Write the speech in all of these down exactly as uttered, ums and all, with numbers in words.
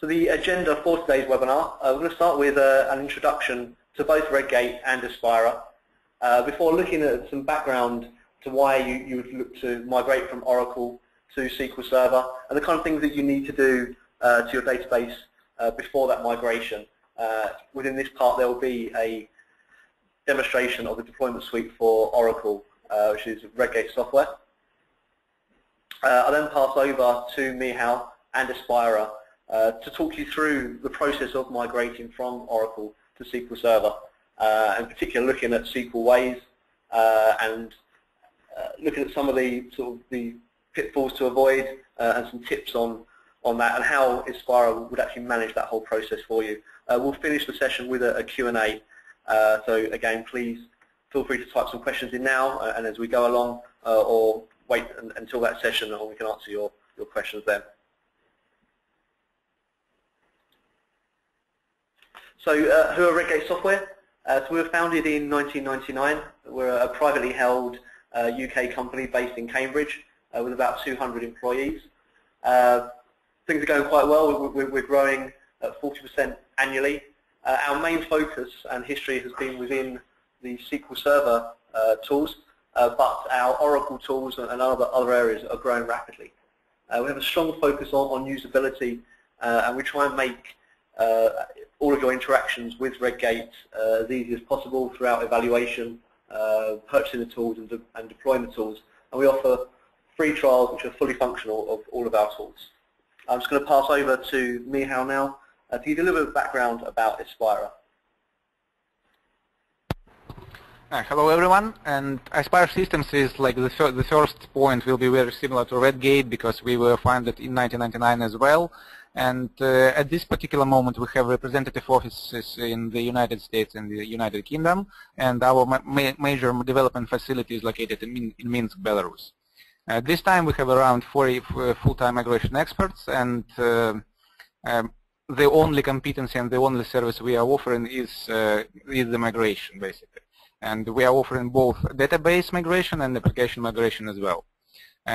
So the agenda for today's webinar, uh, we're going to start with uh, an introduction to both Redgate and Aspira, uh, before looking at some background to why you, you would look to migrate from Oracle to S Q L Server, and the kind of things that you need to do uh, to your database uh, before that migration. Uh, within this part, there will be a demonstration of the deployment suite for Oracle, uh, which is Redgate software. Uh, I'll then pass over to Michal and Aspira uh, to talk you through the process of migrating from Oracle to S Q L Server, uh, in particular looking at S Q L ways uh, and uh, looking at some of the sort of the pitfalls to avoid uh, and some tips on on that, and how Aspira would actually manage that whole process for you. Uh, we'll finish the session with a, a Q and A. Uh, so again, please feel free to type some questions in now, uh, and as we go along, uh, or wait un until that session, and we can answer your, your questions then. So uh, who are Redgate Software? Uh, so we were founded in nineteen ninety-nine. We're a privately held uh, U K company based in Cambridge uh, with about two hundred employees. Uh, things are going quite well. We're, we're growing at forty percent annually. Uh, our main focus and history has been within the S Q L Server uh, tools, uh, but our Oracle tools and other, other areas are growing rapidly. Uh, we have a strong focus on, on usability, uh, and we try and make uh, all of your interactions with Redgate uh, as easy as possible throughout evaluation, uh, purchasing the tools and, de and deploying the tools. And we offer free trials which are fully functional of all of our tools. I'm just going to pass over to Michal now, Uh, to give you a little bit of background about Aspira. Uh, hello everyone, and Aspira Systems is like the, fir the first point will be very similar to Redgate, because we were founded in nineteen ninety-nine as well, and uh, at this particular moment we have representative offices in the United States and the United Kingdom, and our ma ma major development facility is located in, Min in Minsk, Belarus. Uh, this time we have around forty uh, full-time migration experts, and uh, um, the only competency and the only service we are offering is uh, is the migration, basically. And we are offering both database migration and application migration as well.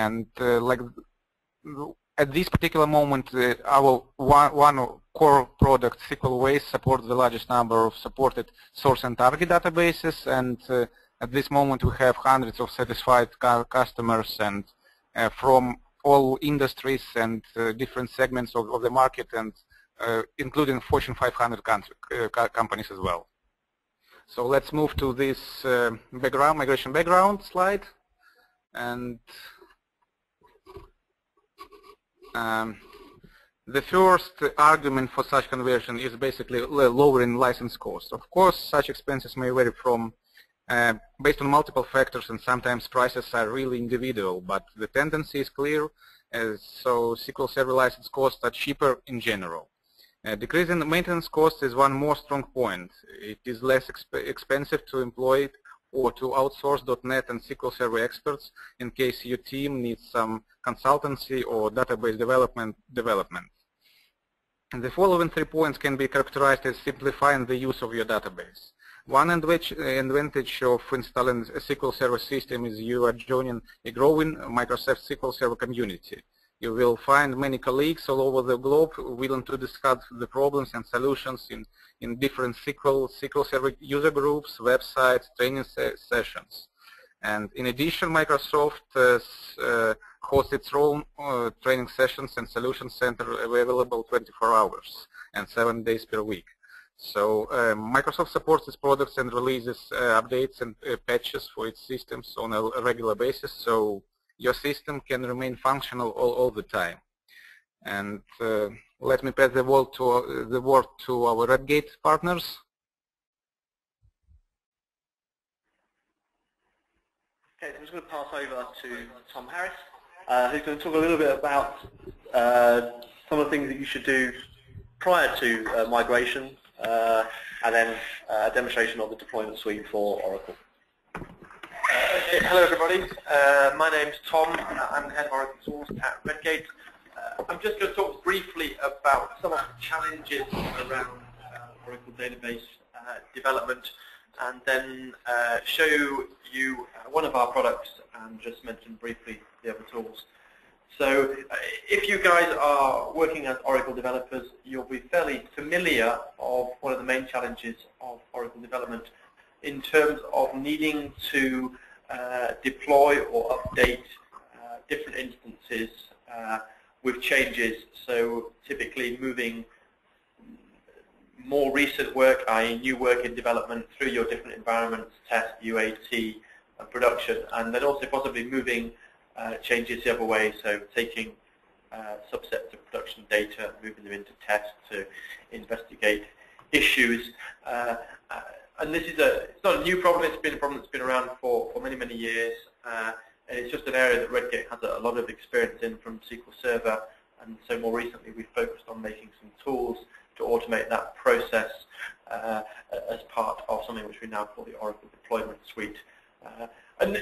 And uh, like at this particular moment, uh, our one, one core product, S Q L Ways, supports the largest number of supported source and target databases. And uh, at this moment, we have hundreds of satisfied customers, and uh, from all industries and uh, different segments of, of the market, and Uh, including Fortune five hundred country, uh, companies as well. So let's move to this uh, background, migration background slide. And um, the first argument for such conversion is basically lowering license costs. Of course, such expenses may vary from uh, based on multiple factors, and sometimes prices are really individual, but the tendency is clear. Uh, so S Q L Server license costs are cheaper in general. Uh, decreasing maintenance costs is one more strong point. It is less exp expensive to employ or to outsource .NET and S Q L Server experts in case your team needs some consultancy or database development. development. And the following three points can be characterized as simplifying the use of your database. One advantage of installing a S Q L Server system is you are joining a growing Microsoft S Q L Server community. You will find many colleagues all over the globe willing to discuss the problems and solutions in, in different S Q L, S Q L Server user groups, websites, training se sessions. And in addition, Microsoft uh, uh, hosts its own uh, training sessions and solution center available twenty-four hours and seven days per week. So uh, Microsoft supports its products and releases uh, updates and uh, patches for its systems on a regular basis. So your system can remain functional all, all the time. And uh, let me pass the word to uh, the word to our Redgate partners. Okay, so I'm just going to pass over to Tom Harris, uh, who's going to talk a little bit about uh, some of the things that you should do prior to uh, migration, uh, and then uh, a demonstration of the deployment suite for Oracle. Uh, okay, hello everybody, uh, my name's Tom, I'm the head of Oracle Tools at Redgate. Uh, I'm just going to talk briefly about some of the challenges around uh, Oracle database uh, development, and then uh, show you one of our products and just mention briefly the other tools. So if you guys are working as Oracle developers, you'll be fairly familiar of one of the main challenges of Oracle development in terms of needing to uh, deploy or update uh, different instances uh, with changes. So typically moving more recent work, that is new work in development, through your different environments, test, U A T, and production, and then also possibly moving uh, changes the other way, so taking uh, subsets of production data, moving them into test to investigate issues. Uh, and this is a, it's not a new problem, it's been a problem that's been around for, for many, many years, uh, and it's just an area that Redgate has a lot of experience in from S Q L Server, and so more recently we've focused on making some tools to automate that process uh, as part of something which we now call the Oracle Deployment Suite. Uh, and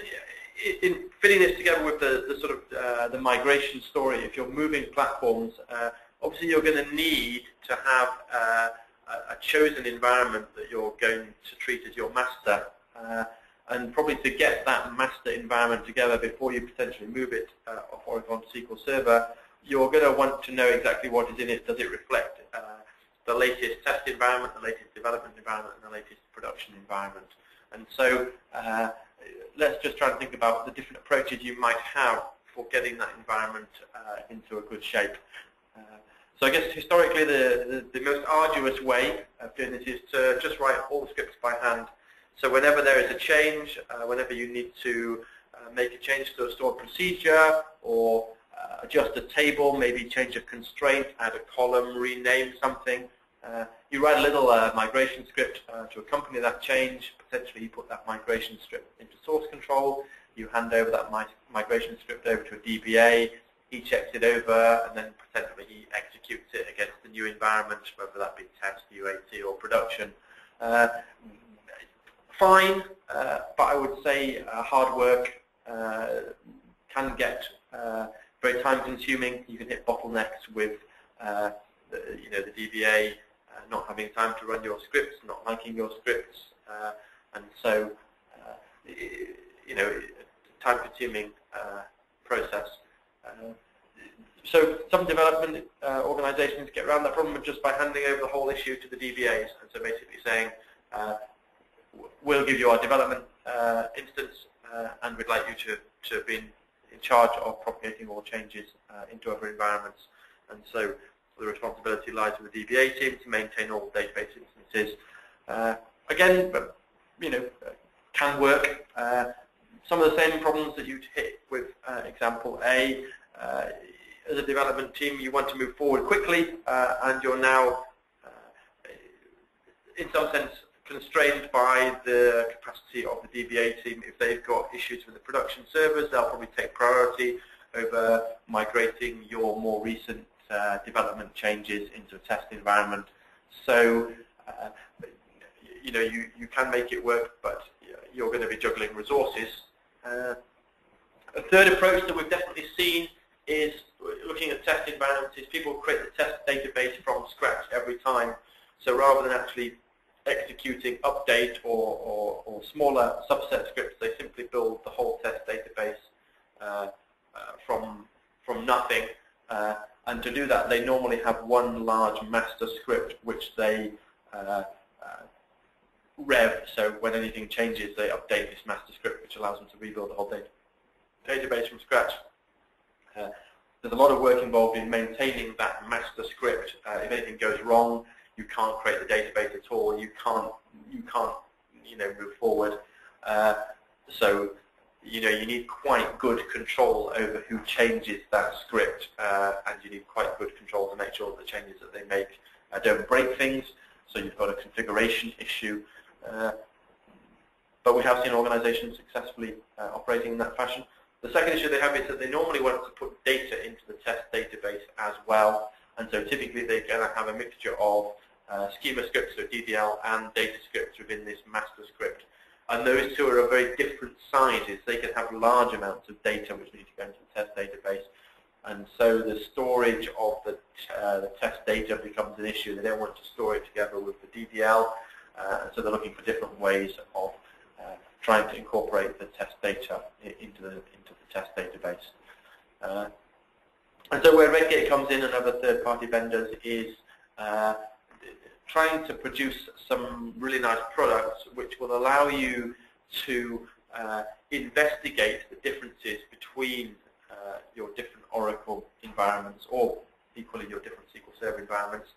in fitting this together with the, the sort of uh, the migration story, if you're moving platforms, uh, obviously you're going to need to have uh, a chosen environment that you're going to treat as your master, uh, and probably to get that master environment together before you potentially move it uh, off Oracle onto S Q L Server, you're going to want to know exactly what is in it. Does it reflect uh, the latest test environment, the latest development environment, and the latest production environment? And so uh, let's just try and think about the different approaches you might have for getting that environment uh, into a good shape. Uh, so I guess historically the, the, the most arduous way of doing this is to just write all scripts by hand. So whenever there is a change, uh, whenever you need to uh, make a change to a stored procedure, or uh, adjust a table, maybe change a constraint, add a column, rename something, Uh, you write a little uh, migration script uh, to accompany that change. Potentially you put that migration script into source control, you hand over that mi migration script over to a D B A, he checks it over, and then potentially he executes it against the new environment, whether that be test, U A T, or production. Uh, fine, uh, but I would say uh, hard work uh, can get uh, very time consuming. You can hit bottlenecks with uh, the, you know, the D B A, not having time to run your scripts, not liking your scripts, uh, and so uh, you know, time-consuming uh, process. Uh, so some development uh, organisations get around that problem just by handing over the whole issue to the D B As, and so basically saying, uh, "We'll give you our development uh, instance, uh, and we'd like you to to be in, in charge of propagating all changes uh, into other environments," and so the responsibility lies with the D B A team to maintain all database instances. Uh, again, but, you know, can work. Uh, some of the same problems that you'd hit with uh, example A. Uh, as a development team, you want to move forward quickly, uh, and you're now, uh, in some sense, constrained by the capacity of the D B A team. If they've got issues with the production servers, they'll probably take priority over migrating your more recent Uh, development changes into a test environment. So, uh, you know, you, you can make it work, but you're going to be juggling resources. Uh, a third approach that we've definitely seen is looking at test environments is people create the test database from scratch every time. So rather than actually executing update or, or, or smaller subset scripts, they simply build the whole test database uh, uh, from, from nothing. Uh, And to do that, they normally have one large master script which they uh, uh, rev. So when anything changes, they update this master script, which allows them to rebuild the whole data database from scratch. Uh, there's a lot of work involved in maintaining that master script. Uh, if anything goes wrong, you can't create the database at all. You can't, you can't, you know, move forward. Uh, so. You know, you need quite good control over who changes that script, uh, and you need quite good control to make sure that the changes that they make uh, don't break things. So you've got a configuration issue. Uh, but we have seen organizations successfully uh, operating in that fashion. The second issue they have is that they normally want to put data into the test database as well. And so typically they're going to have a mixture of uh, schema scripts, so D D L, and data scripts within this master script. And those two are of very different sizes. They can have large amounts of data which need to go into the test database. And so the storage of the, uh, the test data becomes an issue. They don't want to store it together with the D D L. Uh, so they're looking for different ways of uh, trying to incorporate the test data into the, into the test database. Uh, And so where Redgate comes in and other third-party vendors is uh, trying to produce some really nice products which will allow you to uh, investigate the differences between uh, your different Oracle environments, or equally your different S Q L Server environments,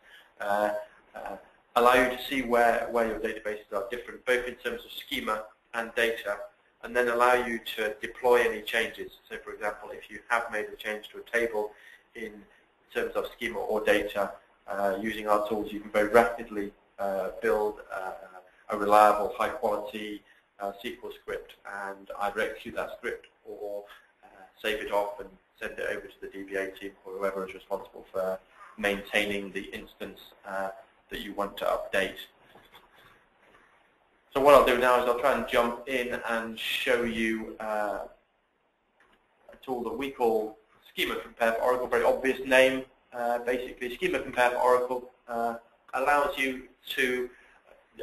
uh, uh, allow you to see where, where your databases are different, both in terms of schema and data, and then allow you to deploy any changes. So for example, if you have made a change to a table in terms of schema or data, uh, using our tools, you can very rapidly uh, build uh, a reliable, high quality uh, S Q L script and either execute that script or uh, save it off and send it over to the D B A team or whoever is responsible for maintaining the instance uh, that you want to update. So what I'll do now is I'll try and jump in and show you uh, a tool that we call Schema Compare for Oracle, very obvious name. Uh, basically, Schema Compare for Oracle uh, allows you to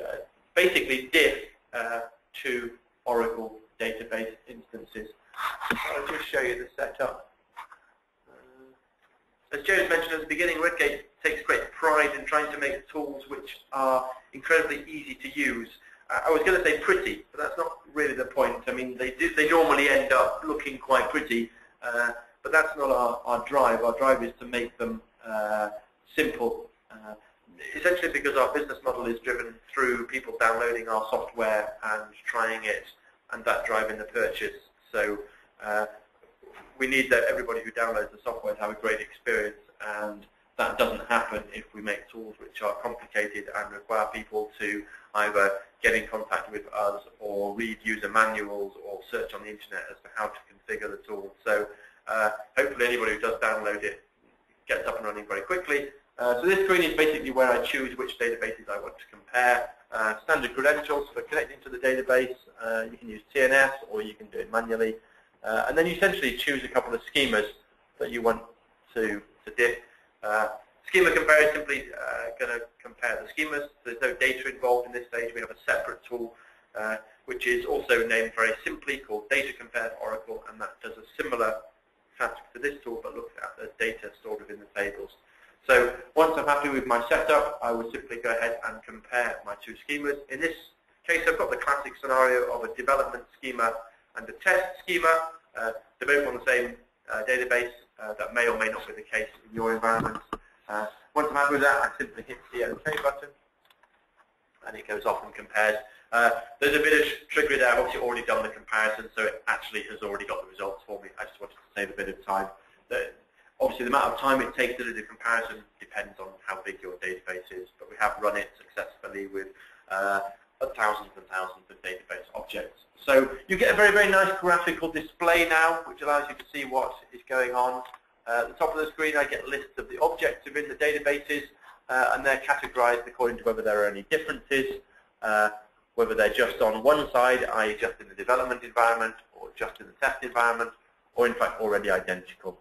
uh, basically diff uh, to Oracle database instances. I'll just show you the setup. Uh, as James mentioned at the beginning, Redgate takes great pride in trying to make tools which are incredibly easy to use. I was going to say pretty, but that's not really the point. I mean, they do, they normally end up looking quite pretty, uh, but that's not our, our drive. Our drive is to make them uh, simple, uh, essentially because our business model is driven through people downloading our software and trying it, and that driving the purchase. So uh, we need that everybody who downloads the software to have a great experience, and that doesn't happen if we make tools which are complicated and require people to either get in contact with us or read user manuals or search on the internet as to how to configure the tool. So uh, hopefully anybody who does download it gets up and running very quickly. Uh, so this screen is basically where I choose which databases I want to compare. Uh, standard credentials for connecting to the database. Uh, you can use T N S or you can do it manually. Uh, and then you essentially choose a couple of schemas that you want to, to diff. Uh, schema compare is simply uh, going to compare the schemas. There's no data involved in this stage. We have a separate tool uh, which is also named very simply called Data Compare for Oracle, and that does a similar task to this tool but looks at the data stored within the tables. So once I'm happy with my setup, I will simply go ahead and compare my two schemas. In this case, I've got the classic scenario of a development schema and a test schema. Uh, they're both on the same uh, database. Uh, that may or may not be the case in your environment. Uh, once I'm happy with that, I simply hit the OK button, and it goes off and compares. Uh, there's a bit of trickery there. I've obviously already done the comparison, so it actually has already got the results for me. I just wanted to save a bit of time. The, obviously, the amount of time it takes to do the comparison depends on how big your database is, but we have run it successfully with uh, thousands and thousands of database objects. So you get a very, very nice graphical display now, which allows you to see what is going on. Uh, at the top of the screen, I get lists of the objects within the databases, uh, and they're categorized according to whether there are any differences, uh, whether they're just on one side, that is just in the development environment, or just in the test environment, or in fact already identical.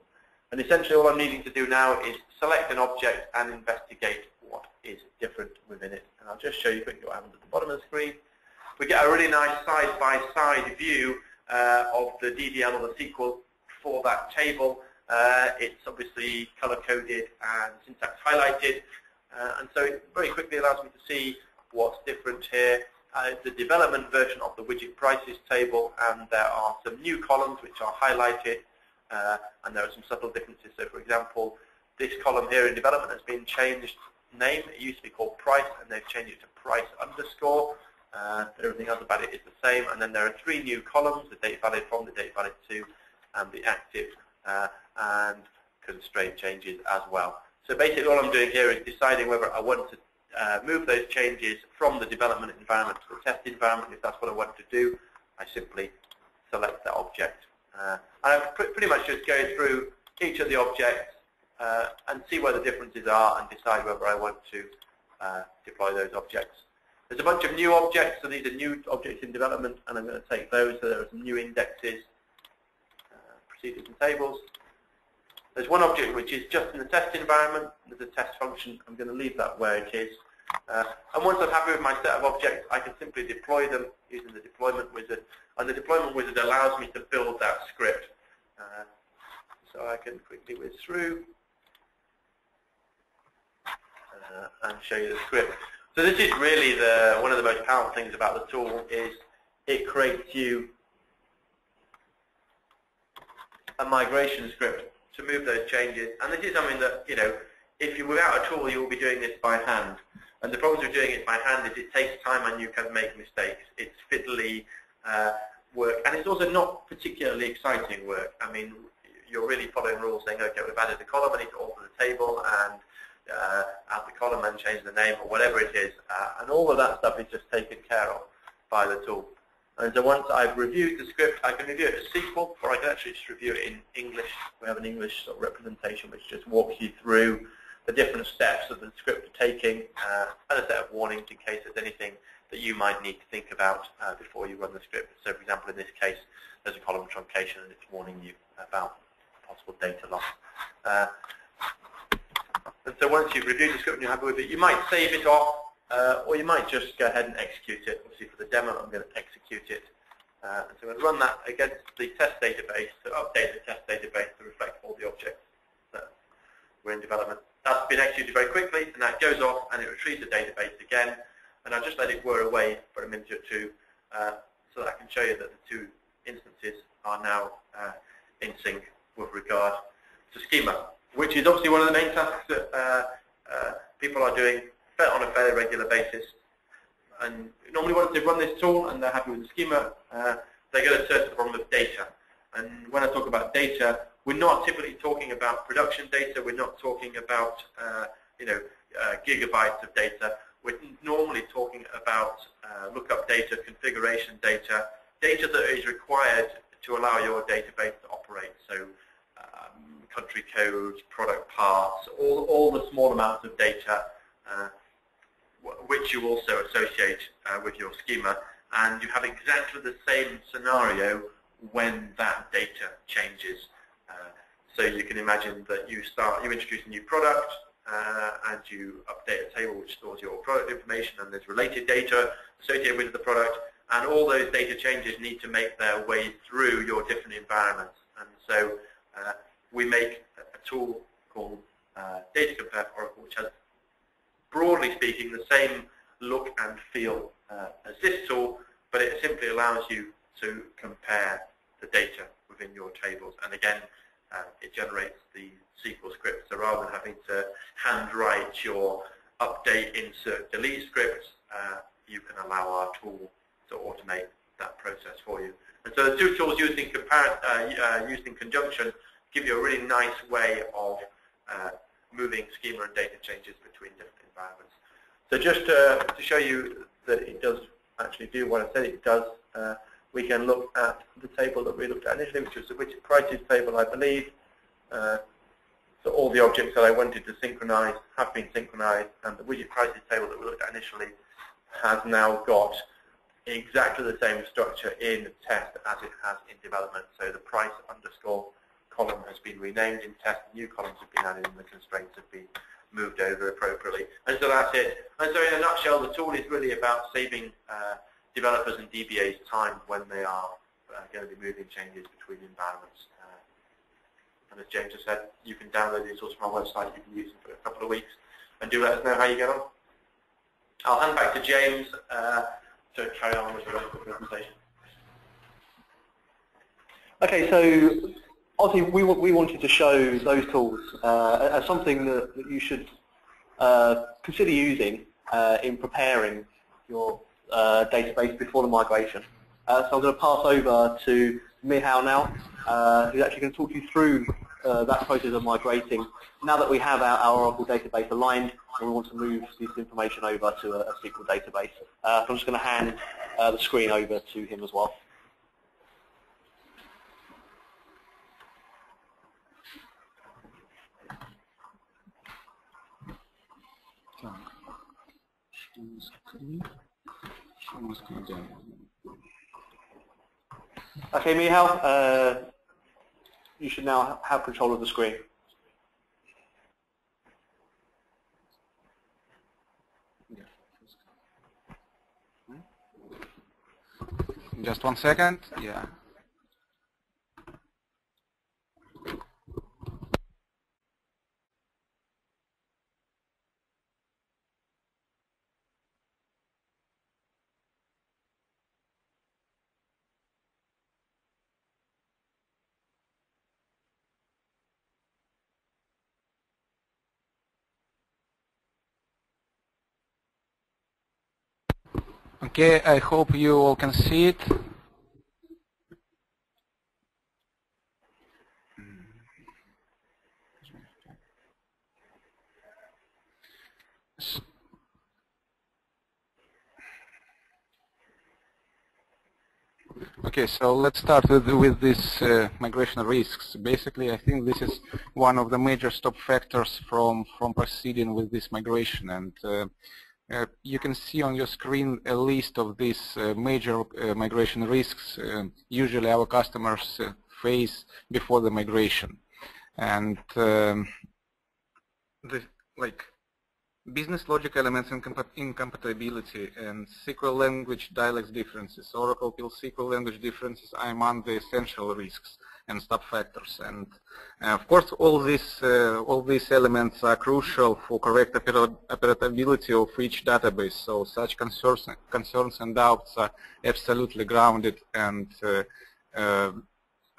And essentially all I'm needing to do now is select an object and investigate what is different within it. And I'll just show you quickly what happens at the bottom of the screen. We get a really nice side-by-side view uh, of the D D L or the S Q L for that table. Uh, it's obviously color-coded and syntax highlighted, uh, and so it very quickly allows me to see what's different here. Uh, it's the development version of the widget prices table, and there are some new columns which are highlighted, uh, and there are some subtle differences. So for example, this column here in development has been changed name. It used to be called price, and they've changed it to price underscore. Uh, everything else about it is the same, and then there are three new columns, the date valid from, the date valid to, and the active uh, and constraint changes as well. So basically all I'm doing here is deciding whether I want to uh, move those changes from the development environment to the test environment. If that's what I want to do, I simply select that object. Uh, and I pretty much just go through each of the objects uh, and see where the differences are and decide whether I want to uh, deploy those objects. There's a bunch of new objects, so these are new objects in development, and I'm going to take those, so there are some new indexes, uh, procedures and tables. There's one object which is just in the test environment. There's a test function. I'm going to leave that where it is. Uh, and once I'm happy with my set of objects, I can simply deploy them using the deployment wizard, and the deployment wizard allows me to build that script. Uh, So I can quickly whiz through uh, and show you the script. So this is really the one of the most powerful things about the tool is it creates you a migration script to move those changes. And this is something that, you know, if you're without a tool, you'll be doing this by hand. And the problem with doing it by hand is it takes time and you can make mistakes. It's fiddly uh, work, and it's also not particularly exciting work. I mean, you're really following rules saying, okay, we've added a column, I need to alter the table and uh, add the column and change the name or whatever it is. Uh, and all of that stuff is just taken care of by the tool. And so once I've reviewed the script, I can review it as S Q L, or I can actually just review it in English. We have an English sort of representation which just walks you through the different steps that the script are taking uh, and a set of warnings in case there's anything that you might need to think about uh, before you run the script. So for example, in this case, there's a column truncation and it's warning you about possible data loss. Uh, and so once you've reviewed the script and you're happy with it, you might save it off, uh, or you might just go ahead and execute it. Obviously for the demo, I'm going to execute it. Uh, and so I'm going to run that against the test database, so update the test database to reflect all the objects that were in development. That's been executed very quickly, and that goes off and it retrieves the database again. And I'll just let it whir away for a minute or two uh, so that I can show you that the two instances are now uh, in sync with regard to schema, which is obviously one of the main tasks that uh, uh, people are doing on a fairly regular basis. And normally once they run this tool and they're happy with the schema, uh, they go to search the problem of data. And when I talk about data, we're not typically talking about production data. We're not talking about uh, you know uh, gigabytes of data. We're normally talking about uh, lookup data, configuration data, data that is required to allow your database to operate. So um, country codes, product parts, all, all the small amounts of data uh, which you also associate uh, with your schema. And you have exactly the same scenario when that data changes. Uh, so you can imagine that you start, you introduce a new product, Uh, and you update a table which stores your product information, and there's related data associated with the product, and all those data changes need to make their way through your different environments. And so uh, we make a tool called uh, Data Compare for Oracle, which has, broadly speaking, the same look and feel uh, as this tool, but it simply allows you to compare the data within your tables. And again, Uh, it generates the S Q L script, so rather than having to handwrite your update, insert, delete scripts, uh, you can allow our tool to automate that process for you. And so the two tools used in, compar uh, uh, used in conjunction give you a really nice way of uh, moving schema and data changes between different environments. So just uh, to show you that it does actually do what I said it does, uh, we can look at the table that we looked at initially, which was the widget prices table, I believe. Uh, so all the objects that I wanted to synchronize have been synchronized, and the widget prices table that we looked at initially has now got exactly the same structure in test as it has in development. So the price underscore column has been renamed in test, new columns have been added, and the constraints have been moved over appropriately. And so that's it. And so in a nutshell, the tool is really about saving uh, developers and D B As time when they are uh, going to be moving changes between environments. Uh, and as James has said, you can download these tools from our website. You can use them for a couple of weeks, and do let us know how you get on. I'll hand back to James uh, to carry on with the rest of the presentation. Okay, so obviously we we wanted to show those tools uh, as something that, that you should uh, consider using uh, in preparing your Uh, database before the migration. Uh, so I'm going to pass over to Michał now, uh, who's actually going to talk you through uh, that process of migrating. Now that we have our, our Oracle database aligned, and we want to move this information over to a, a S Q L database. Uh, so I'm just going to hand uh, the screen over to him as well. Okay, Michał, uh, you should now have control of the screen. Just one second. Yeah. Okay, I hope you all can see it. Okay, so let's start with, with this uh, migration risks. Basically, I think this is one of the major stop factors from, from proceeding with this migration. And uh, uh, you can see on your screen a list of these uh, major uh, migration risks uh, usually our customers uh, face before the migration. And um, the, like business logic elements and incompat incompatibility and S Q L language dialects differences, Oracle P L S Q L language differences are among the essential risks and stop factors. And uh, of course, all these uh, all these elements are crucial for correct oper operability of each database. So such concerns, concerns and doubts are absolutely grounded and uh, uh,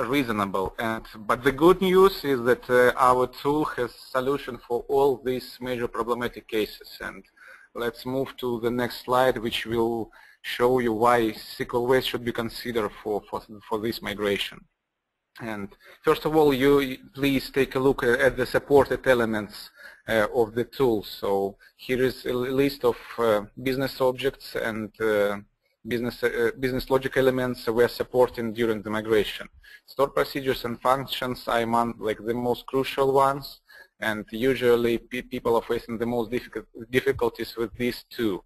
reasonable. And but the good news is that uh, our tool has solution for all these major problematic cases. And let's move to the next slide, which will show you why S Q L Waste should be considered for for for this migration. And first of all, you please take a look at the supported elements uh, of the tool. So here is a list of uh, business objects and uh, Business, uh, business logic elements were supporting during the migration. Stored procedures and functions are among like the most crucial ones, and usually pe people are facing the most difficult difficulties with these two.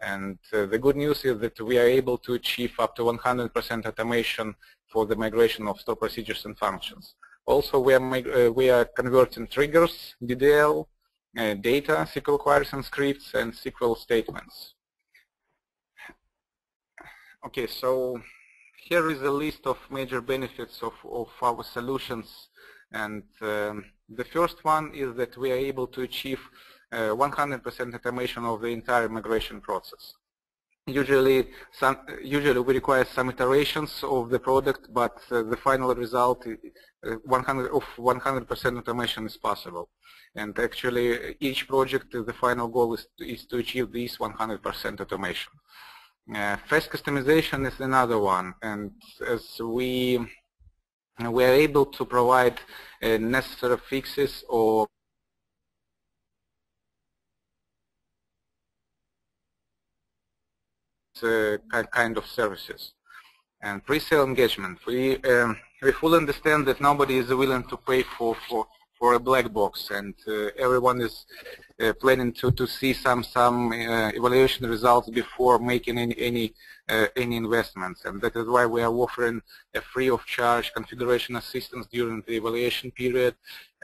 And uh, the good news is that we are able to achieve up to one hundred percent automation for the migration of stored procedures and functions. Also, we are uh, we are converting triggers, D D L, uh, data, S Q L queries and scripts, and S Q L statements. Okay, so here is a list of major benefits of, of our solutions, and um, the first one is that we are able to achieve one hundred percent uh, automation of the entire migration process. Usually, some, usually we require some iterations of the product, but uh, the final result one hundred of one hundred percent automation is possible. And actually, each project, the final goal is to, is to achieve this one hundred percent automation. Uh, fast customization is another one, and as we we are able to provide uh, necessary fixes or uh, kind of services. And pre-sale engagement, we um, we fully understand that nobody is willing to pay for for. for a black box, and uh, everyone is uh, planning to to see some some uh, evaluation results before making any any, uh, any investments, and that is why we are offering a free of charge configuration assistance during the evaluation period.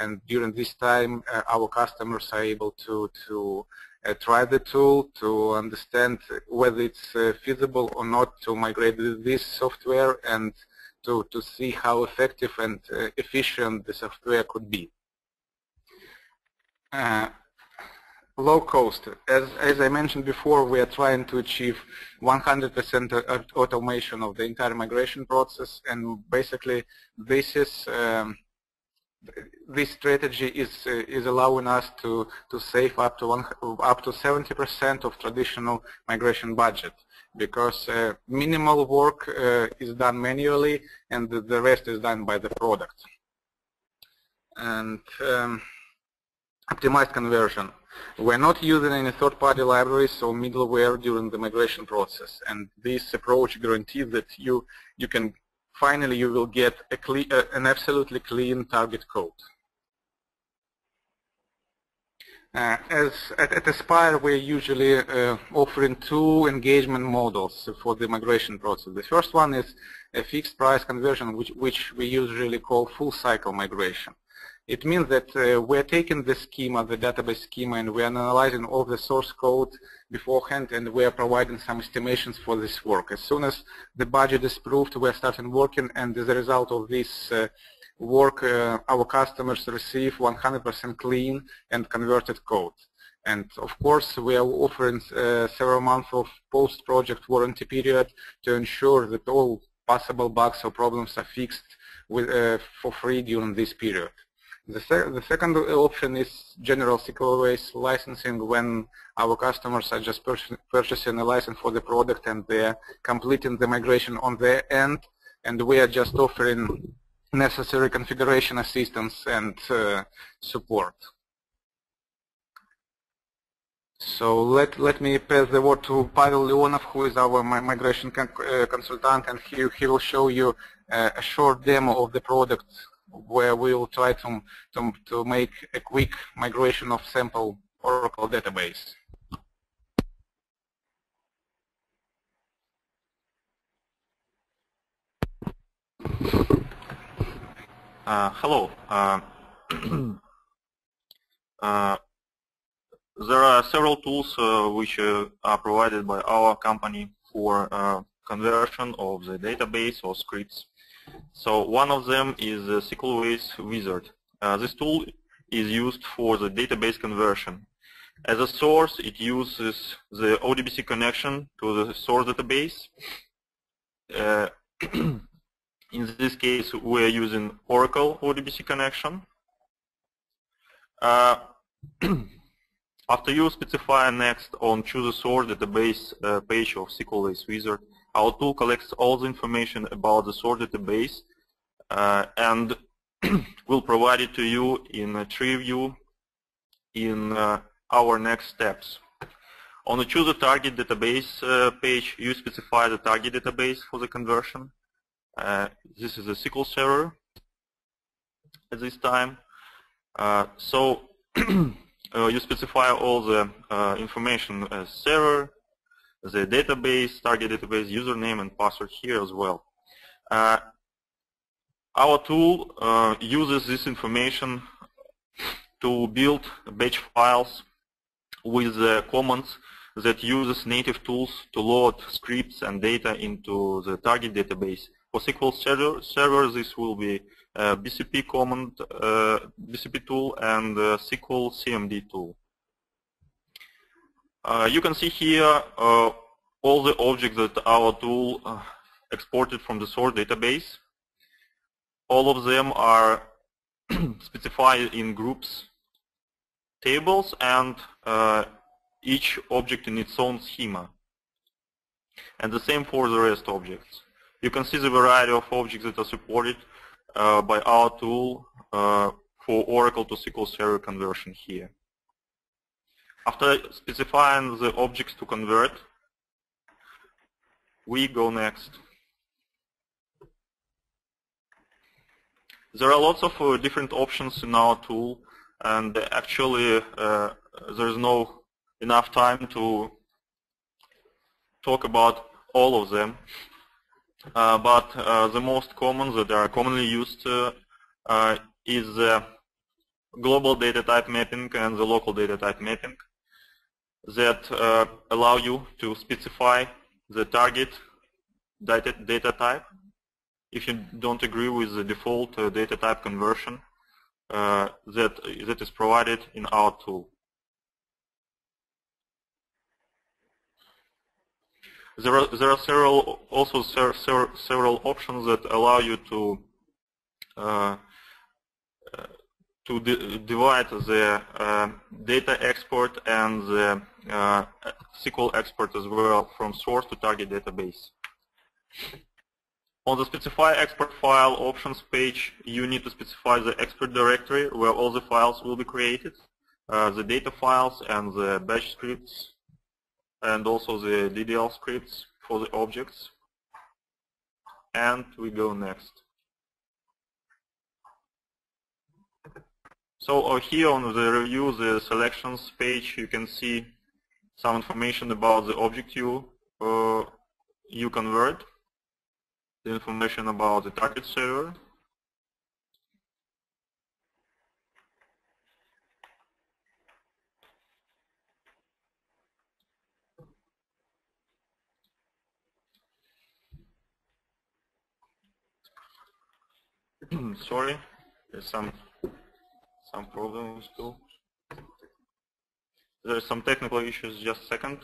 And during this time, uh, our customers are able to to uh, try the tool to understand whether it's uh, feasible or not to migrate this software, and to to see how effective and uh, efficient the software could be. Uh, low cost. As, as I mentioned before, we are trying to achieve one hundred percent automation of the entire migration process, and basically this is um, this strategy is uh, is allowing us to to save up to one, up to seventy percent of traditional migration budget, because uh, minimal work uh, is done manually, and the rest is done by the product. And um, optimized conversion. We're not using any third-party libraries or middleware during the migration process, and this approach guarantees that you you can finally you will get a clean, uh, an absolutely clean target code. Uh, as at, at Aspire, we're usually uh, offering two engagement models for the migration process. The first one is a fixed price conversion, which which we usually call full cycle migration. It means that uh, we're taking the schema, the database schema, and we're analyzing all the source code beforehand, and we're providing some estimations for this work. As soon as the budget is approved, we're starting working, and as a result of this uh, work, uh, our customers receive one hundred percent clean and converted code. And of course, we are offering uh, several months of post-project warranty period to ensure that all possible bugs or problems are fixed with, uh, for free during this period. The, sec the second option is general C Q L ways licensing, when our customers are just pur purchasing a license for the product and they're completing the migration on their end, and we are just offering necessary configuration assistance and uh, support. So let, let me pass the word to Pavel Leonov, who is our migration con uh, consultant, and he, he will show you uh, a short demo of the product where we will try to, to, to make a quick migration of sample Oracle database. Uh, hello. Uh, uh, there are several tools uh, which uh, are provided by our company for uh, conversion of the database or scripts. So one of them is the C Q L ways Wizard. Uh, this tool is used for the database conversion. As a source, it uses the O D B C connection to the source database. Uh, in this case, we're using Oracle O D B C connection. Uh, after you specify next on Choose a Source Database uh, page of C Q L ways Wizard, our tool collects all the information about the source database uh, and will provide it to you in a tree view in uh, our next steps. On the Choose a Target Database uh, page, you specify the target database for the conversion. Uh, this is a S Q L Server at this time. Uh, so uh, you specify all the uh, information as server, the database, target database, username, and password here as well. Uh, our tool uh, uses this information to build batch files with the commands that uses native tools to load scripts and data into the target database. For S Q L Server, server this will be a B C P command, uh, B C P tool, and S Q L C M D tool. Uh, you can see here uh, all the objects that our tool uh, exported from the source database. All of them are specified in groups, tables, and uh, each object in its own schema. And the same for the rest objects. You can see the variety of objects that are supported uh, by our tool uh, for Oracle to S Q L Server conversion here. After specifying the objects to convert, we go next. There are lots of uh, different options in our tool, and actually uh, there is no enough time to talk about all of them. Uh, but uh, the most common that are commonly used uh, uh, is uh, global data type mapping and the local data type mapping, that uh, allow you to specify the target data, data type if you don't agree with the default uh, data type conversion uh, that, that is provided in our tool. There are, there are several, also ser, ser, several options that allow you to uh, uh, to di divide the uh, data export and the uh, S Q L export as well from source to target database. On the specify export file options page, you need to specify the export directory where all the files will be created, uh, the data files and the batch scripts, and also the D D L scripts for the objects. And we go next. So uh, here on the review, the selections page, you can see some information about the object you uh, you convert, the information about the target server, sorry, there's some Some problems too. There's some technical issues, just a second.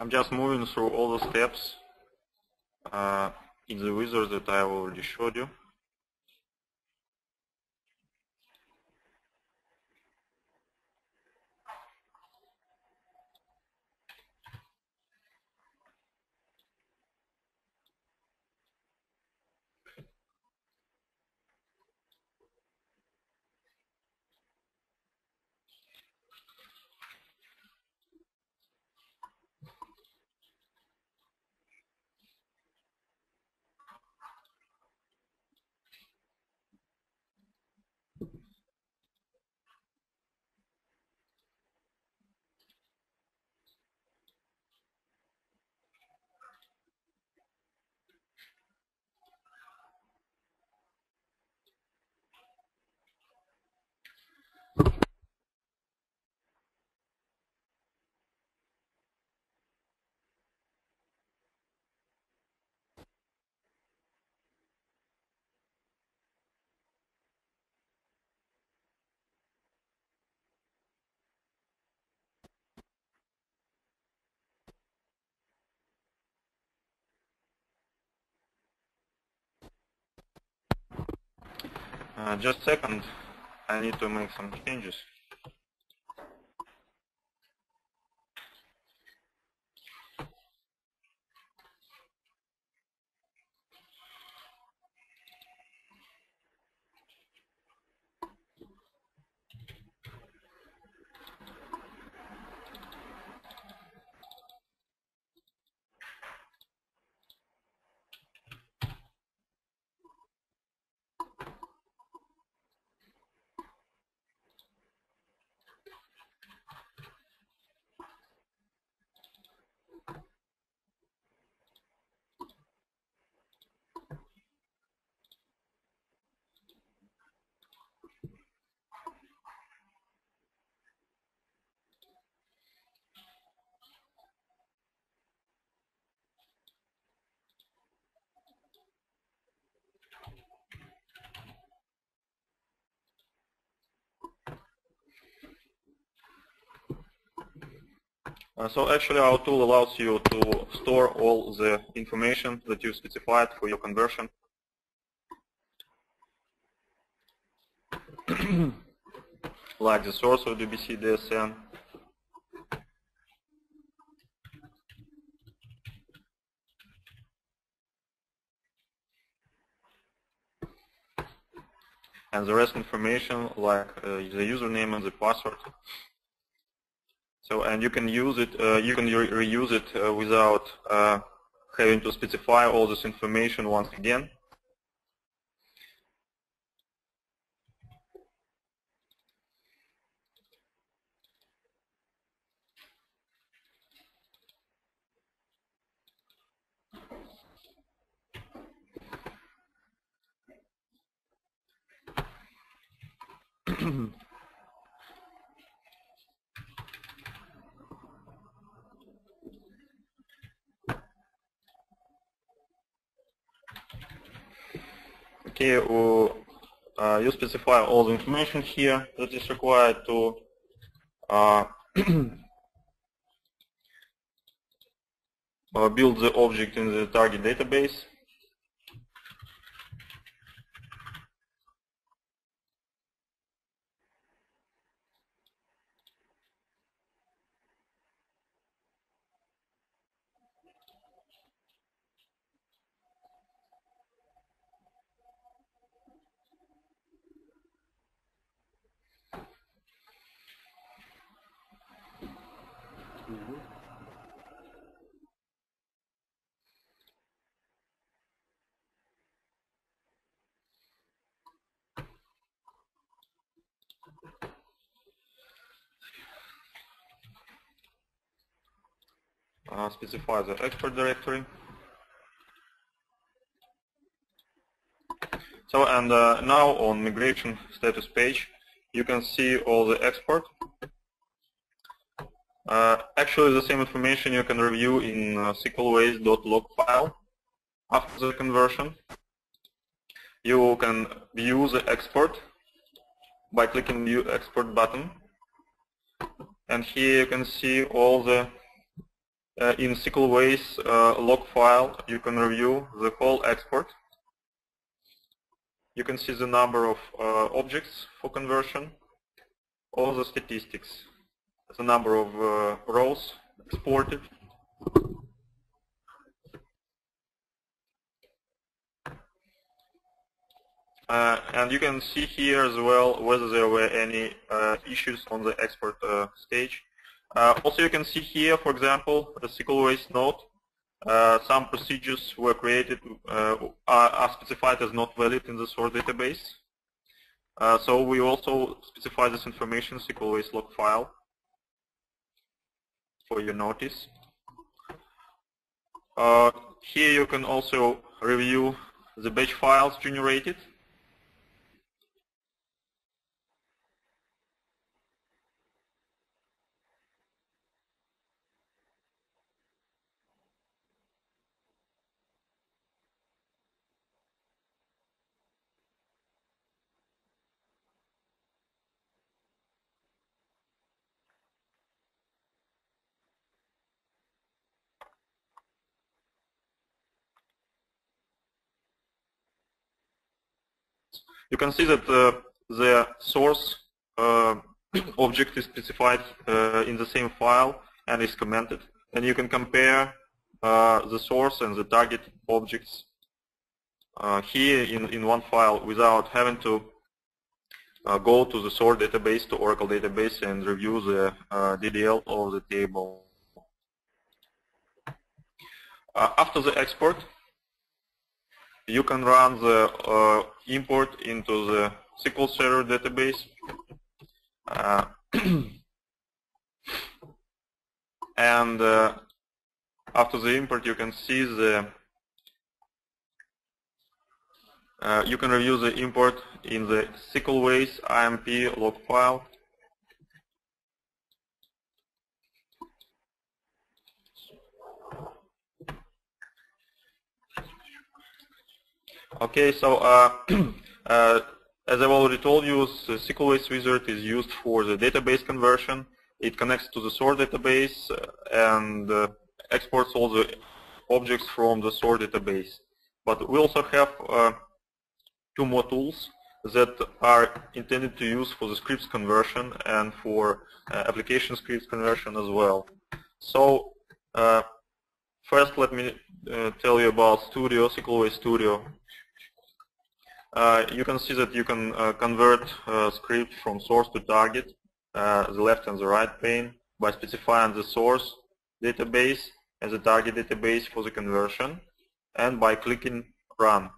I'm just moving through all the steps uh, in the wizard that I already showed you. Uh, just a second, I need to make some changes. Uh, so actually our tool allows you to store all the information that you specified for your conversion. Like the source of D B C D S N. And the rest information like uh, the username and the password. So, and you can use it, uh, you can re reuse it uh, without uh, having to specify all this information once again. Okay, uh, you specify all the information here that is required to uh, build the object in the target database. Uh, specify the export directory. So, and uh, now on migration status page, you can see all the export. Uh, actually, the same information you can review in uh, sequelways.log file after the conversion. You can view the export by clicking View Export button, and here you can see all the uh, in SQLWay's uh, log file, you can review the whole export. You can see the number of uh, objects for conversion, all the statistics, the number of uh, rows exported. Uh, and you can see here as well whether there were any uh, issues on the export uh, stage. Uh, also, you can see here, for example, the SQLWay's node. Uh, some procedures were created, uh, are, are specified as not valid in the source database. Uh, so we also specify this information in SQLWay's log file for your notice. Uh, here you can also review the batch files generated. You can see that uh, the source uh, object is specified uh, in the same file and is commented, and you can compare uh, the source and the target objects uh, here in, in one file without having to uh, go to the source database, to Oracle database, and review the uh, D D L of the table. Uh, after the export, you can run the uh, import into the S Q L Server database. Uh, and uh, after the import, you can see the, uh, you can review the import in the SQLWay's I M P log file. Okay, so uh, uh, as I've already told you, the SQLWay's wizard is used for the database conversion. It connects to the source database and uh, exports all the objects from the source database. But we also have uh, two more tools that are intended to use for the scripts conversion and for uh, application scripts conversion as well. So uh, first, let me uh, tell you about Studio, SQLWay Studio. Uh, you can see that you can uh, convert uh, script from source to target, uh, the left and the right pane, by specifying the source database and the target database for the conversion, and by clicking Run.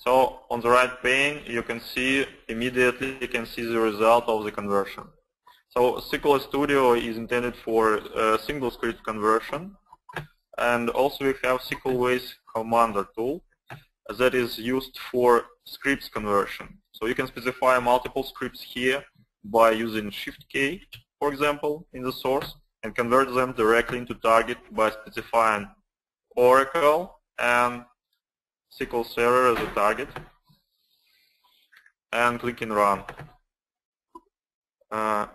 So on the right pane, you can see immediately you can see the result of the conversion. So SQLWay Studio is intended for uh, single script conversion, and also we have SQLWay's Commander tool that is used for scripts conversion. So you can specify multiple scripts here by using Shift K, for example, in the source, and convert them directly into target by specifying Oracle and S Q L Server as a target, and clicking Run. Uh,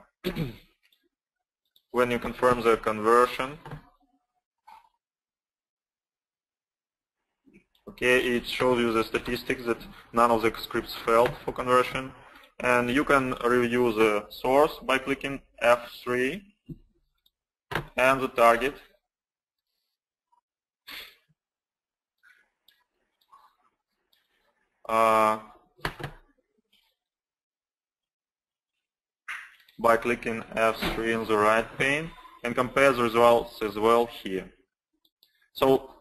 when you confirm the conversion, okay, it shows you the statistics that none of the scripts failed for conversion. And you can review the source by clicking F three and the target. Uh, by clicking F three in the right pane, and compare the results as well here. So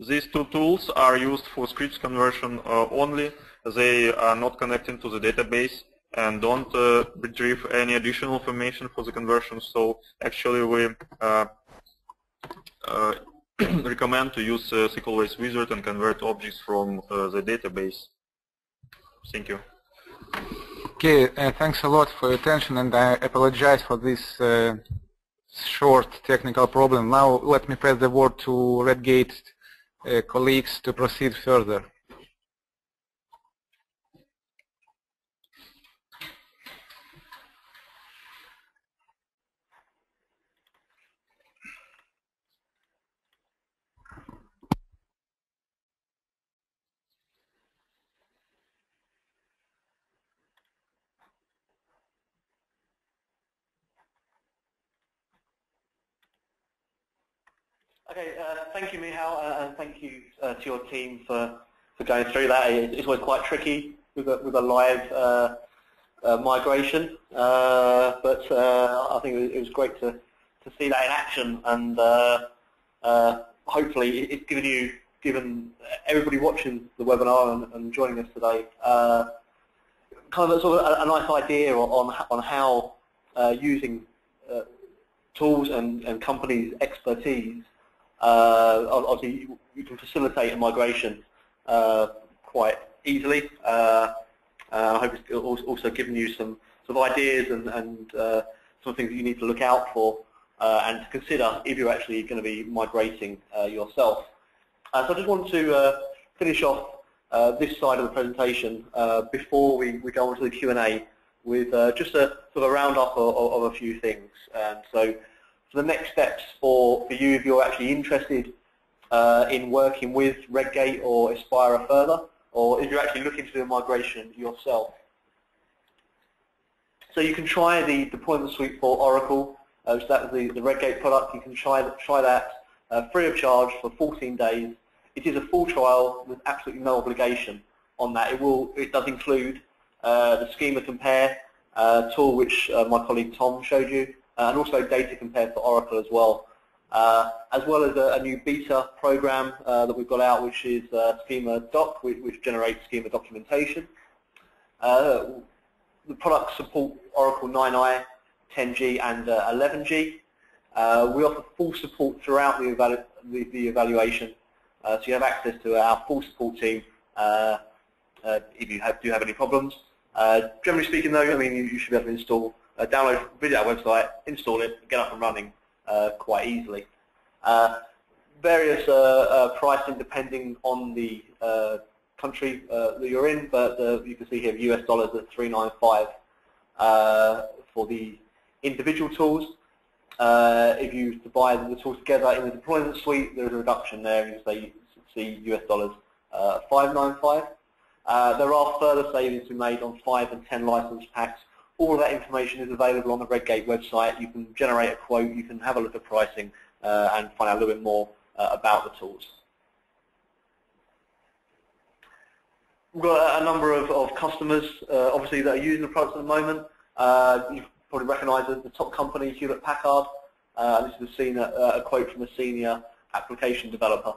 these two tools are used for scripts conversion uh, only. They are not connecting to the database and don't uh, retrieve any additional information for the conversion. So actually we uh, uh, recommend to use uh, SQLWay's wizard and convert objects from uh, the database. Thank you. Okay, uh, thanks a lot for your attention, and I apologize for this uh, short technical problem. Now let me pass the word to Redgate Uh, colleagues to proceed further. Okay, uh, thank you, Michal, uh, and thank you uh, to your team for, for going through that. It, it's always quite tricky with a, with a live uh, uh, migration, uh, but uh, I think it was, it was great to, to see that in action, and uh, uh, hopefully it's given you, given everybody watching the webinar and, and joining us today, uh, kind of a, sort of a, a nice idea on on how uh, using uh, tools and, and companies' expertise, uh, obviously you, you can facilitate a migration uh, quite easily. Uh, uh, I hope it's also given you some sort of ideas and, and uh, some things that you need to look out for uh, and to consider if you're actually going to be migrating uh, yourself. Uh, so I just want to uh, finish off uh, this side of the presentation uh, before we, we go on to the Q and A with uh, just a sort of a round up of, of, of a few things. And so for the next steps for, for you, if you're actually interested uh, in working with Redgate or Aspira further, or if you're actually looking to do a migration yourself. So you can try the deployment suite for Oracle, uh, so that's the, the Redgate product. You can try, try that uh, free of charge for fourteen days. It is a full trial with absolutely no obligation on that. It will, it does include uh, the Schema Compare uh, tool, which uh, my colleague Tom showed you, uh, and also Data Compare for Oracle as well, uh, as well as a, a new beta program uh, that we've got out, which is uh, Schema Doc, which, which generates schema documentation. Uh, the products support Oracle nine i, ten G, and uh, eleven G. Uh, we offer full support throughout the, evalu the, the evaluation. Uh, so you have access to our full support team uh, uh, if you have, do have any problems. Uh, generally speaking, though, I mean you, you should be able to install, uh, download, visit our website, install it, and get up and running uh, quite easily. Uh, various uh, uh, pricing depending on the uh, country uh, that you're in, but uh, you can see here U S dollars at three ninety-five uh, for the individual tools. Uh, if you buy the tools together in the deployment suite, there is a reduction there, and you see U S dollars uh, five ninety-five. Uh, there are further savings to be made on five and ten license packs. All of that information is available on the Redgate website. You can generate a quote, you can have a look at pricing, uh, and find out a little bit more uh, about the tools. We've got a number of, of customers, uh, obviously, that are using the products at the moment. Uh, you've probably recognise the top company, Hewlett Packard. Uh, this is a, senior, uh, a quote from a senior application developer.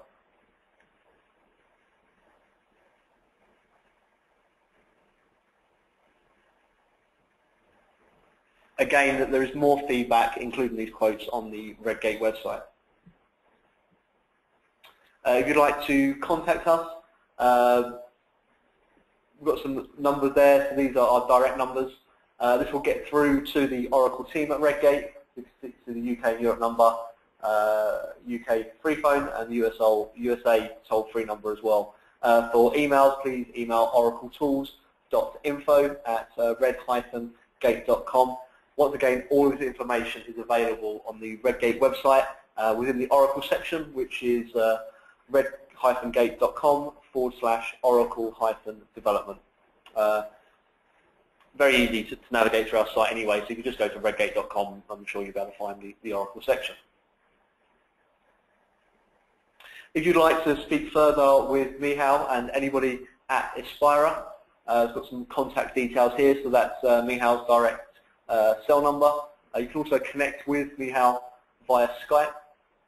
Again, that there is more feedback, including these quotes, on the Redgate website. Uh, if you'd like to contact us, uh, we've got some numbers there. So these are our direct numbers. Uh, this will get through to the Oracle team at Redgate, to the U K and Europe number, uh, U K free phone, and the U S A toll-free number as well. Uh, for emails, please email oracletools.info at uh, red dash gate dot com. Once again, all of this information is available on the Redgate website uh, within the Oracle section, which is uh, red dash gate dot com forward slash oracle-development. Uh, Very easy to, to navigate through our site anyway, so you can just go to redgate dot com. I'm sure you'll be able to find the, the Oracle section. If you'd like to speak further with Michal and anybody at Aspira, uh, it's got some contact details here, so that's uh, Michal's direct uh, cell number. Uh, you can also connect with Michal via Skype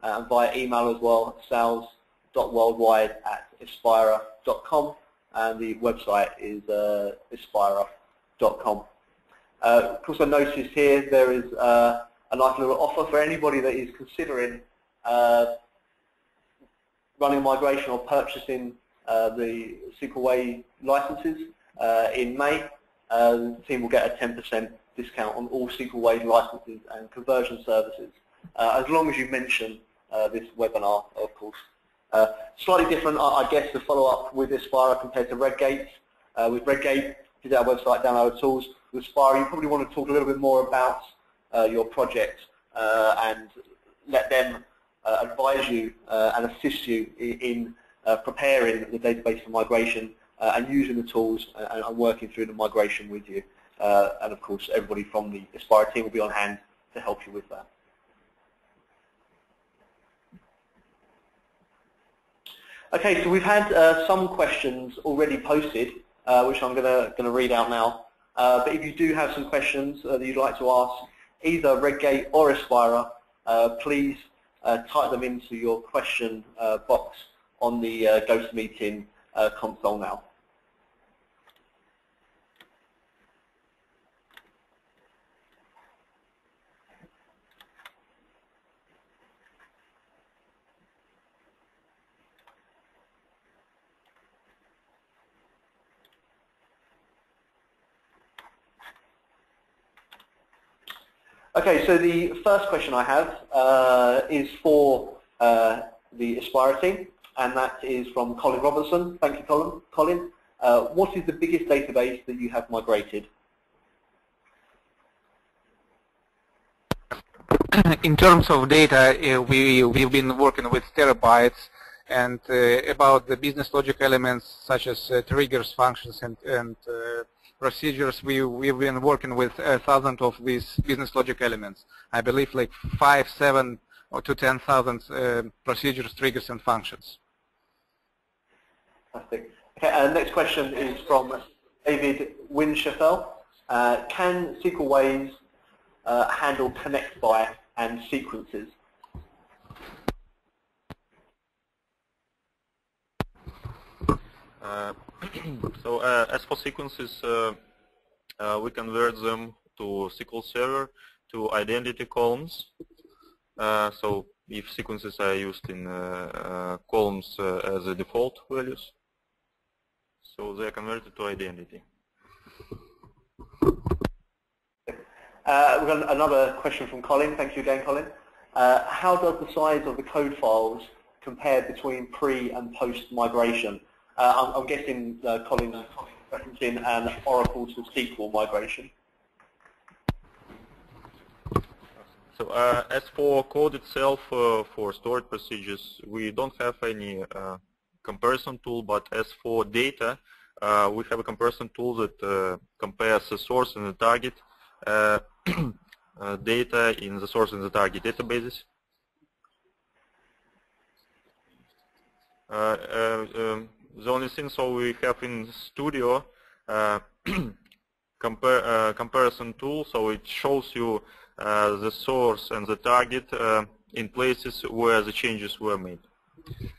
uh, and via email as well, sales.worldwide at aspira dot com, and the website is uh, Aspira. Dot com. Uh, of course, I noticed here there is uh, a nice little offer for anybody that is considering uh, running a migration or purchasing uh, the SQLway licenses uh, in May. Uh, the team will get a ten percent discount on all SQLway licenses and conversion services, uh, as long as you mention uh, this webinar, of course. Uh, slightly different, I guess, the follow-up with Aspira compared to Redgate. Uh, with Redgate, our website, download tools. With Aspira, you probably want to talk a little bit more about uh, your project uh, and let them uh, advise you uh, and assist you in, in uh, preparing the database for migration uh, and using the tools and, and working through the migration with you. Uh, and of course, everybody from the Aspira team will be on hand to help you with that. Okay, so we've had uh, some questions already posted, uh, which I'm going to read out now. Uh, but if you do have some questions uh, that you'd like to ask, either Redgate or Aspira, uh, please uh, type them into your question uh, box on the uh, GoToMeeting uh, console now. Okay, so the first question I have uh, is for uh, the Aspira team, and that is from Colin Robertson. Thank you, Colin. Colin, uh, what is the biggest database that you have migrated? In terms of data, uh, we, we've been working with terabytes, and uh, about the business logic elements such as uh, triggers, functions, and, and uh, procedures, we, we've been working with a thousand of these business logic elements. I believe like five, seven, or to ten thousand uh, procedures, triggers, and functions. Fantastic. Okay, uh, next question is from David Winchefell. Uh, can SQLways uh, handle connect by and sequences? Uh, so uh, as for sequences, uh, uh, we convert them to S Q L Server to identity columns. Uh, so if sequences are used in uh, uh, columns uh, as the default values, so they are converted to identity. Uh, we've got another question from Colin. Thank you again, Colin. Uh, how does the size of the code files compare between pre and post migration? Uh, I'm, I'm guessing uh, Colin is referencing an Oracle to S Q L migration. So uh, as for code itself, uh, for stored procedures, we don't have any uh, comparison tool, but as for data, uh, we have a comparison tool that uh, compares the source and the target uh, uh, data in the source and the target databases. Uh, uh, um, The only thing so we have in Studio uh, compare, uh, comparison tool, so it shows you uh, the source and the target uh, in places where the changes were made.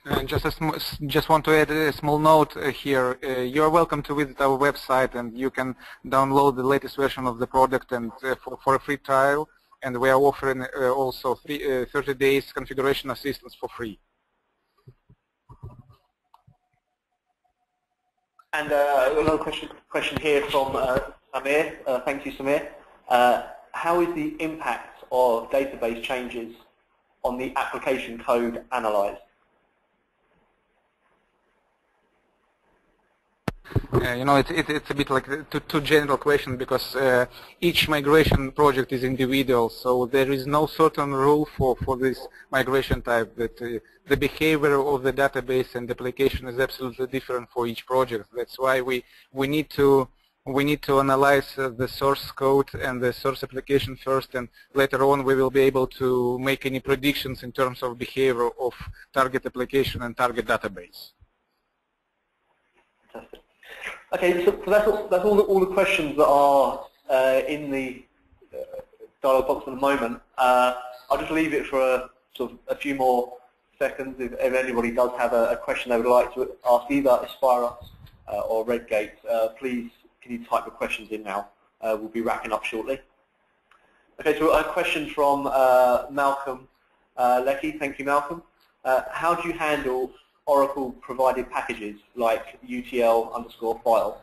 And just a sm just want to add a small note uh, here. Uh, you are welcome to visit our website, and you can download the latest version of the product and uh, for, for a free trial. And we are offering uh, also three, uh, thirty days configuration assistance for free. And uh, another question, question here from uh, Samir. Uh, thank you, Samir. Uh, how is the impact of database changes on the application code analyzed? Uh, you know, it, it, it's a bit like too, too general question, because uh, each migration project is individual, so there is no certain rule for, for this migration type. That uh, the behavior of the database and the application is absolutely different for each project. That's why we we need to we need to analyze uh, the source code and the source application first, and later on we will be able to make any predictions in terms of behavior of target application and target database. Fantastic. Okay, so that's all, that's all, the, all the questions that are uh, in the dialog box at the moment. Uh, I'll just leave it for a, sort of a few more seconds if, if anybody does have a, a question they would like to ask either Aspira uh, or Redgate. Uh, please, can you type your questions in now? Uh, we'll be wrapping up shortly. Okay, so a question from uh, Malcolm uh, Leckie. Thank you, Malcolm. Uh, how do you handle Oracle provided packages like U T L underscore file?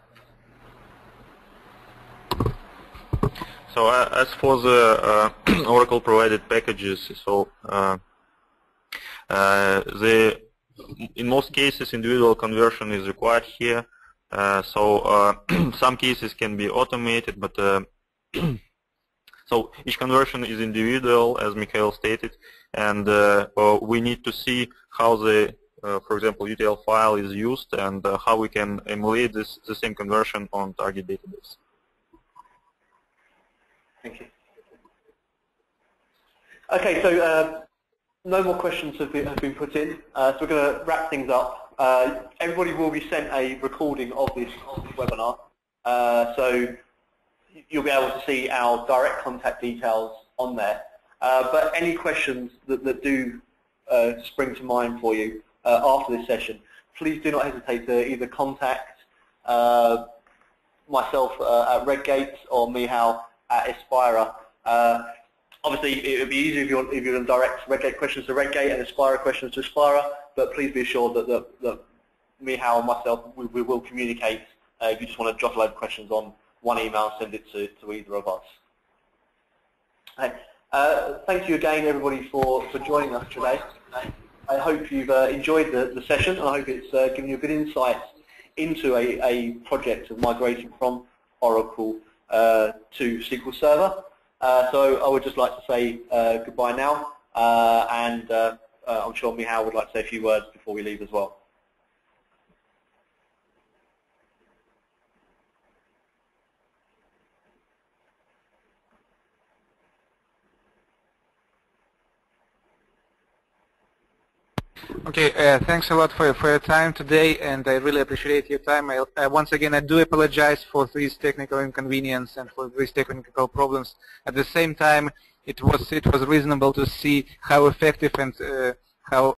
So uh, as for the uh, Oracle provided packages, so uh, uh, the in most cases individual conversion is required here. Uh, so uh, some cases can be automated, but uh, so each conversion is individual, as Mikhail stated, and uh, uh, we need to see how the Uh, for example, U T L file is used, and uh, how we can emulate this the same conversion on target database. Thank you. Okay, so uh, no more questions have been, have been put in, uh, so we're going to wrap things up. Uh, everybody will be sent a recording of this, of this webinar, uh, so you'll be able to see our direct contact details on there. Uh, but any questions that, that do uh, spring to mind for you uh, after this session, please do not hesitate to either contact uh, myself uh, at Redgate or Michał at Aspira. Uh, Obviously, it would be easier if you're, if you're in direct Redgate questions to Redgate and Aspira questions to Aspira, but please be assured that, that, that Michał and myself, we, we will communicate uh, if you just want to drop a load of questions on one email, send it to, to either of us. Okay. Uh, thank you again, everybody, for, for joining us today. I hope you've uh, enjoyed the, the session, and I hope it's uh, given you a good insight into a, a project of migrating from Oracle uh, to S Q L Server. Uh, so I would just like to say uh, goodbye now, uh, and uh, uh, I'm sure Michał would like to say a few words before we leave as well. Okay, uh, thanks a lot for, for your time today, and I really appreciate your time. I, I, once again, I do apologize for this technical inconvenience and for these technical problems. At the same time, it was it was reasonable to see how effective and uh, how